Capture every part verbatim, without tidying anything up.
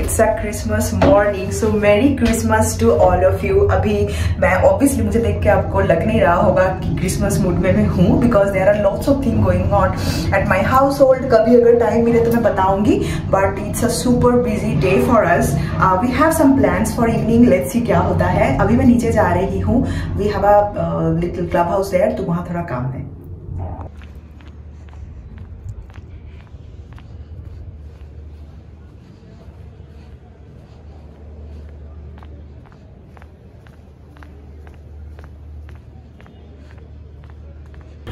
It's a Christmas morning, so merry Christmas to all of you. अभी मैं obviously मुझे देख के आपको लग नहीं रहा होगा कि क्रिसमस मूड में मैं हूँ, because there are lots of thing going on at my house hold. कभी अगर टाइम मिले तो मैं बताऊंगी, but it's a super busy day for us. We have some plans for evening, let's see क्या होता है। अभी मैं नीचे जा रही हूँ, we have a little club house there, तो वहाँ थोड़ा काम है।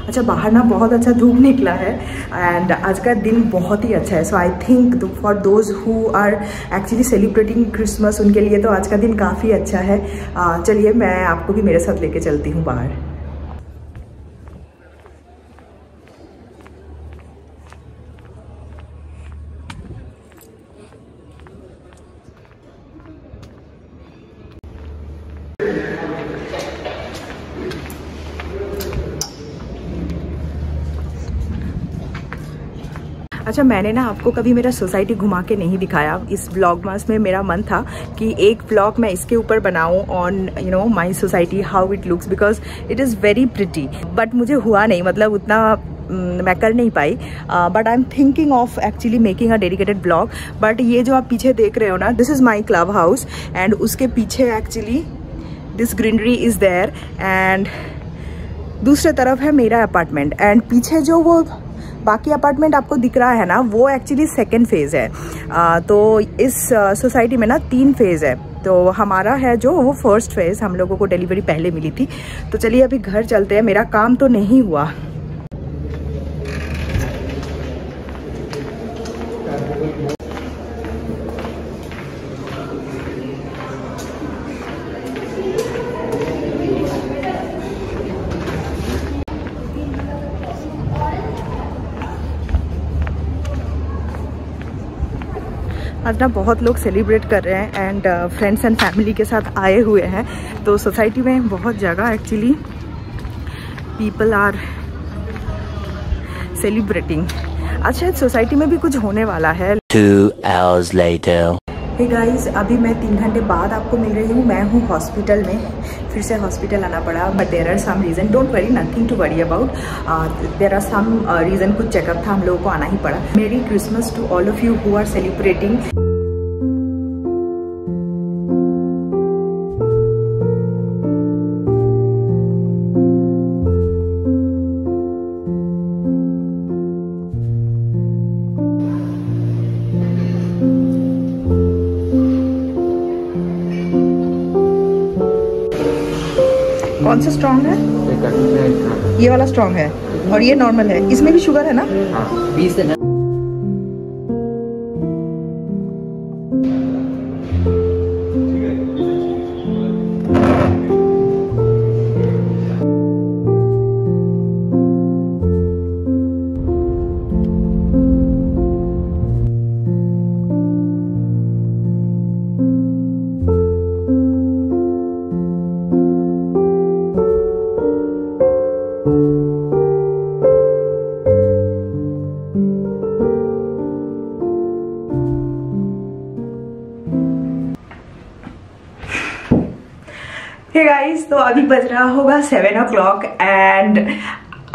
अच्छा, बाहर ना बहुत अच्छा धूप निकला है एंड आज का दिन बहुत ही अच्छा है। So I think for those who are actually celebrating Christmas, उनके लिए तो आज का दिन काफ़ी अच्छा है। uh, चलिए मैं आपको भी मेरे साथ लेके चलती हूँ बाहर। अच्छा, मैंने ना आपको कभी मेरा सोसाइटी घुमा के नहीं दिखाया। इस व्लॉगमास में मेरा मन था कि एक व्लॉग मैं इसके ऊपर बनाऊं on you know my society, how it looks, because it is very pretty, but मुझे हुआ नहीं, मतलब उतना मैं कर नहीं पाई। But I am thinking of actually making a dedicated blog. But ये जो आप पीछे देख रहे हो ना, this is my club house and उसके पीछे actually this greenery is there and दूसरे तरफ है मेरा अपार्टमेंट एंड पीछे जो वो बाकी अपार्टमेंट आपको दिख रहा है ना, वो एक्चुअली सेकेंड फेज है। आ, तो इस सोसाइटी में ना तीन फेज है, तो हमारा है जो वो फर्स्ट फेज, हम लोगों को डिलीवरी पहले मिली थी। तो चलिए अभी घर चलते हैं, मेरा काम तो नहीं हुआ। आज ना बहुत लोग सेलिब्रेट कर रहे हैं एंड फ्रेंड्स एंड फैमिली के साथ आए हुए हैं, तो सोसाइटी में बहुत जगह एक्चुअली पीपल आर सेलिब्रेटिंग। आज शायद सोसाइटी में भी कुछ होने वाला है। Two hours later. Hey guys, अभी मैं तीन घंटे बाद आपको मिल रही हूँ। मैं हूँ हॉस्पिटल में, फिर से हॉस्पिटल आना पड़ा, but there are some reason, don't worry, nothing to worry about. There are some reason, कुछ चेकअप था, हम लोगों को आना ही पड़ा। Merry Christmas to all of you who are celebrating. कौन सा स्ट्रॉन्ग है? ये वाला स्ट्रॉन्ग है और ये नॉर्मल है। इसमें भी शुगर है ना? हाँ, बीस है ना। हे गाइस, तो अभी बज रहा होगा सेवन ओ क्लॉक एंड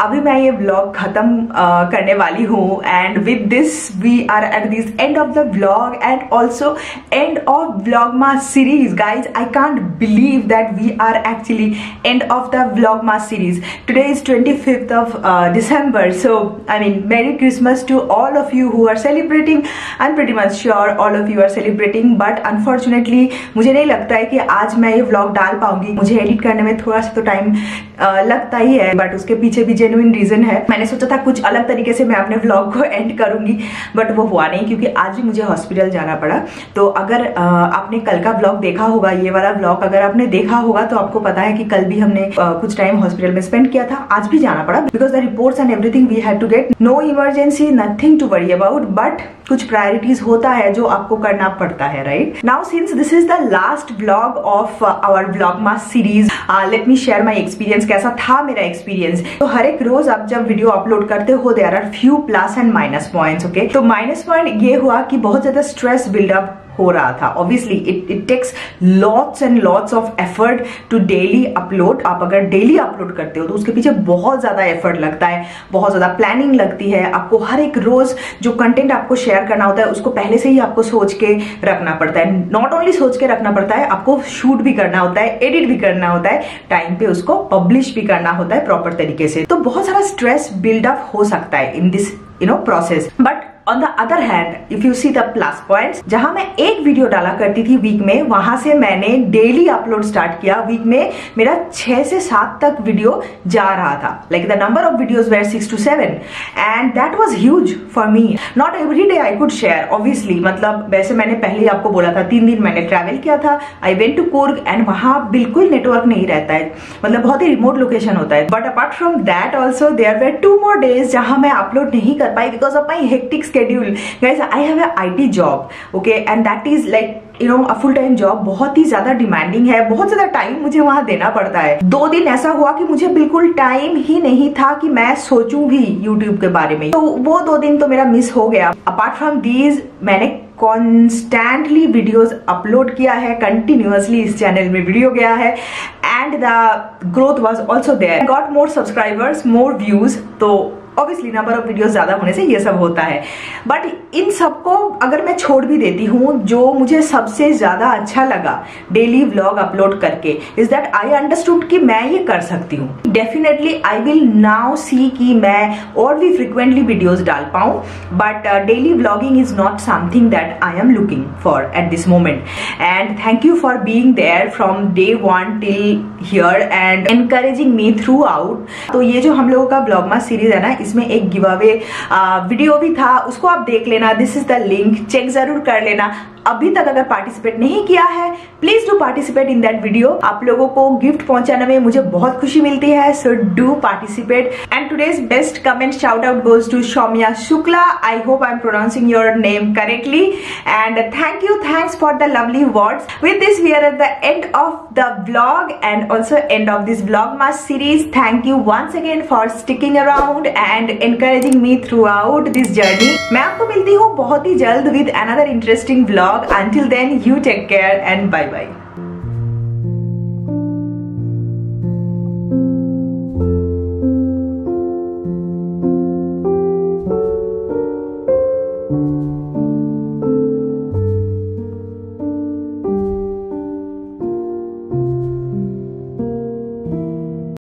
अभी मैं ये व्लॉग खत्म uh, करने वाली हूँ and with this we are at this end of the vlog and also end of vlogmas series. Guys, I can't believe that we are actually end of the vlogmas series. Today is twenty fifth of December, so I mean merry Christmas to all of you who are celebrating. I am pretty much sure all of you are celebrating, but unfortunately मुझे नहीं लगता है कि आज मैं ये vlog डाल पाऊंगी। मुझे एडिट करने में थोड़ा सा तो टाइम uh, लगता ही है, बट उसके पीछे भी जेन्युइन रीजन है। मैंने सोचा था कुछ अलग तरीके से मैं अपने व्लॉग को एंड करूंगी, बट वो हुआ नहीं क्योंकि आज ही मुझे हॉस्पिटल जाना पड़ा। तो अगर आ, आपने कल का व्लॉग देखा होगा, ये वाला व्लॉग अगर आपने देखा होगा, तो आपको पता है कि कल भी हमने आ, कुछ टाइम हॉस्पिटल में स्पेंड किया था। आज भी जाना पड़ा because the reports and everything we had to get. No emergency, nothing to worry about, but कुछ प्रायोरिटीज होता है जो आपको करना पड़ता है, right. Now since this is the last vlog of our vlogmas series, let me share my experience, कैसा था मेरा एक्सपीरियंस। तो हर एक रोज आप जब वीडियो अपलोड करते हो, there are few plus and minus points, okay. तो माइनस पॉइंट ये हुआ कि बहुत ज्यादा स्ट्रेस बिल्डअप हो रहा था। Obviously it it takes lots and lots of effort to daily upload. आप अगर डेली अपलोड करते हो तो उसके पीछे बहुत ज्यादा एफर्ट लगता है, बहुत ज्यादा प्लानिंग लगती है। आपको हर एक रोज जो कंटेंट आपको शेयर करना होता है उसको पहले से ही आपको सोच के रखना पड़ता है। नॉट ओनली सोच के रखना पड़ता है, आपको शूट भी करना होता है, एडिट भी करना होता है, टाइम पे उसको पब्लिश भी करना होता है प्रॉपर तरीके से। तो बहुत सारा स्ट्रेस बिल्डअप हो सकता है in this you know process. But on the other hand if you see the plus points, जहां मैं एक वीडियो डाला करती थी वीक में, वहां से मैंने डेली अपलोड स्टार्ट किया। वीक में मेरा छह से सात तक वीडियो जा रहा था। Like the number of videos were six to seven and that was huge for me. Not every day I could share obviously. मतलब वैसे मैंने पहले ही आपको बोला था, तीन दिन मैंने ट्रैवल किया था। I went to Coorg and वहां बिल्कुल नेटवर्क नहीं रहता है, मतलब बहुत ही रिमोट लोकेशन होता है। But apart from that also there were two more days जहां मैं अपलोड नहीं कर पाई because of my hectic schedule. Guys, I have an I T job, okay, and that is like you know a full time job, बहुत ही ज्यादा demanding है, बहुत ज्यादा टाइम मुझे वहां देना पड़ता है। दो दिन ऐसा हुआ कि मुझे बिल्कुल टाइम ही नहीं था कि मैं सोचूं भी यूट्यूब के बारे में, तो वो दो दिन तो मेरा मिस हो गया। अपार्ट फ्रॉम दीज मैंने कॉन्स्टेंटली वीडियोस अपलोड किया है, कंटिन्यूअसली इस चैनल में वीडियो गया है and the growth was also there. Got more subscribers, more views, तो ऑब्वियसली नंबर ऑफ वीडियोस ज्यादा होने से ये सब होता है। बट इन सबको अगर मैं छोड़ भी देती हूँ, जो मुझे सबसे ज्यादा अच्छा लगा डेली व्लॉग अपलोड करके इज दैट आई अंडरस्टूड कि मैं ये कर सकती हूँ। Definitely I will now see कि मैं और भी फ्रिक्वेंटली वीडियोज डाल पाऊँ, but daily vlogging is not something that I am looking for at this moment. And thank you for being there from day one till here and encouraging me throughout. तो ये जो हम लोगों का Vlogmas series है ना, इसमें एक गिव अवे वीडियो भी था, उसको आप देख लेना। This is the link, check जरूर कर लेना। अभी तक अगर पार्टिसिपेट नहीं किया है, please do participate in that video. आप लोगों को गिफ्ट पहुंचाने में मुझे बहुत खुशी मिलती है, so do participate. And today's best comment shout out goes to Shomiya Shukla. I hope I am pronouncing your name correctly and thank you, thanks for the lovely words. With this we are at the end of the vlog and also end of this vlogmas series. Thank you once again for sticking around and encouraging me throughout this journey. मैं आपको मिलती हूँ बहुत ही जल्द with another interesting vlog. Until then, you take care and bye bye.